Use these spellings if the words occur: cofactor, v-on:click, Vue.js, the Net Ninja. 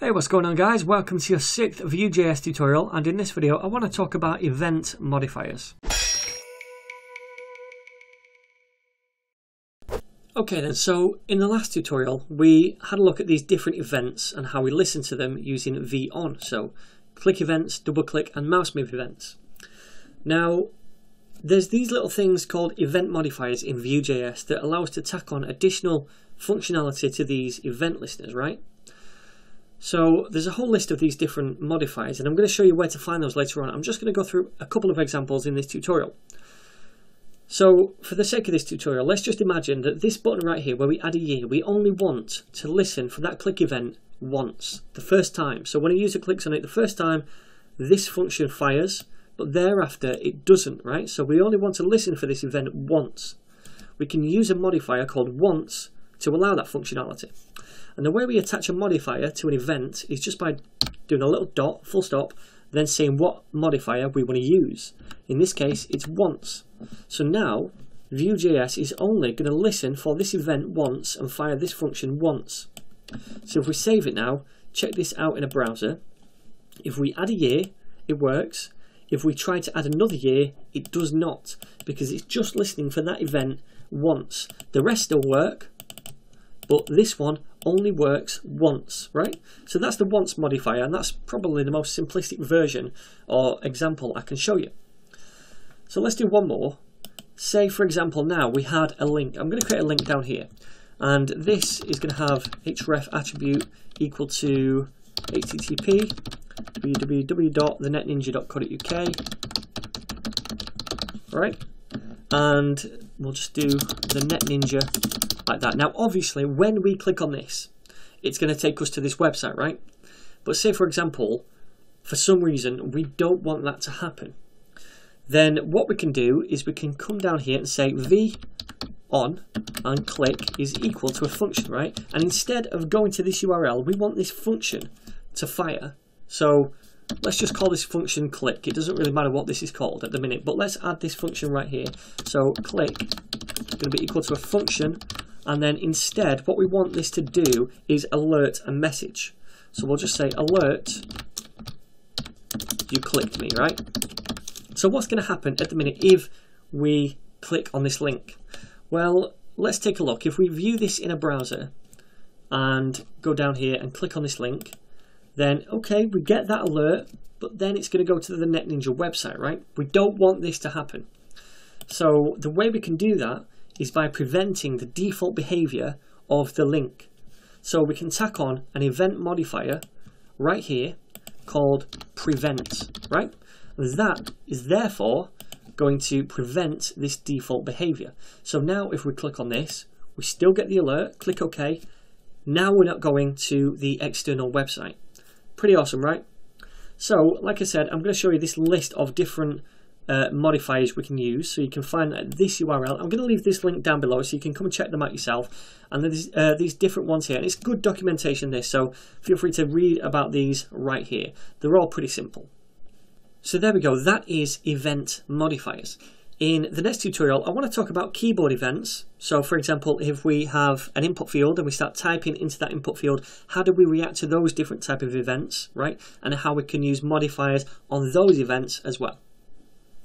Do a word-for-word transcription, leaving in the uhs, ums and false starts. Hey, what's going on guys? Welcome to your sixth Vue.js tutorial, and in this video I want to talk about event modifiers. Okay then, so in the last tutorial we had a look at these different events and how we listen to them using v on. So click events, double click and mouse move events. Now there's these little things called event modifiers in Vue.js that allow us to tack on additional functionality to these event listeners, right? So there's a whole list of these different modifiers, and I'm going to show you where to find those later on. I'm just going to go through a couple of examples in this tutorial. So for the sake of this tutorial, let's just imagine that this button right here where we add a year, we only want to listen for that click event once, the first time. So when a user clicks on it the first time, this function fires, but thereafter it doesn't, right? So we only want to listen for this event once. We can use a modifier called once to allow that functionality. And the way we attach a modifier to an event is just by doing a little dot, full stop, then saying what modifier we want to use. In this case, it's once. So now, Vue.js is only going to listen for this event once and fire this function once. So if we save it now, check this out in a browser. If we add a year, it works. If we try to add another year, it does not, because it's just listening for that event once. The rest still work, but this one only works once, right? So that's the once modifier, and that's probably the most simplistic version or example I can show you. So let's do one more. Say for example now we had a link. I'm going to create a link down here, and this is going to have href attribute equal to http w w w dot the net ninja dot co dot u k, right? And we'll just do the Net Ninja like that. Now obviously when we click on this it's going to take us to this website, right? But say for example for some reason we don't want that to happen, then what we can do is we can come down here and say v on and click is equal to a function, right? And instead of going to this U R L, we want this function to fire. So let's just call this function click. It doesn't really matter what this is called at the minute, but let's add this function right here. So click is going to be equal to a function. And then instead, what we want this to do is alert a message. So we'll just say alert, you clicked me, right? So what's going to happen at the minute if we click on this link? Well, let's take a look. If we view this in a browser and go down here and click on this link, then okay, we get that alert, but then it's going to go to the Net Ninja website, right? We don't want this to happen. So the way we can do that is by preventing the default behavior of the link. So we can tack on an event modifier right here called prevent, right? That is therefore going to prevent this default behavior. So now if we click on this, we still get the alert, click OK. Now we're not going to the external website. Pretty awesome, right? So like I said, I'm going to show you this list of different Uh, modifiers we can use, so you can find this U R L. I'm going to leave this link down below so you can come and check them out yourself, and there's uh, these different ones here, and it's good documentation this, so feel free to read about these right here. They're all pretty simple. So there we go, that is event modifiers. In the next tutorial I want to talk about keyboard events. So for example, if we have an input field and we start typing into that input field, how do we react to those different type of events, right? And how we can use modifiers on those events as well.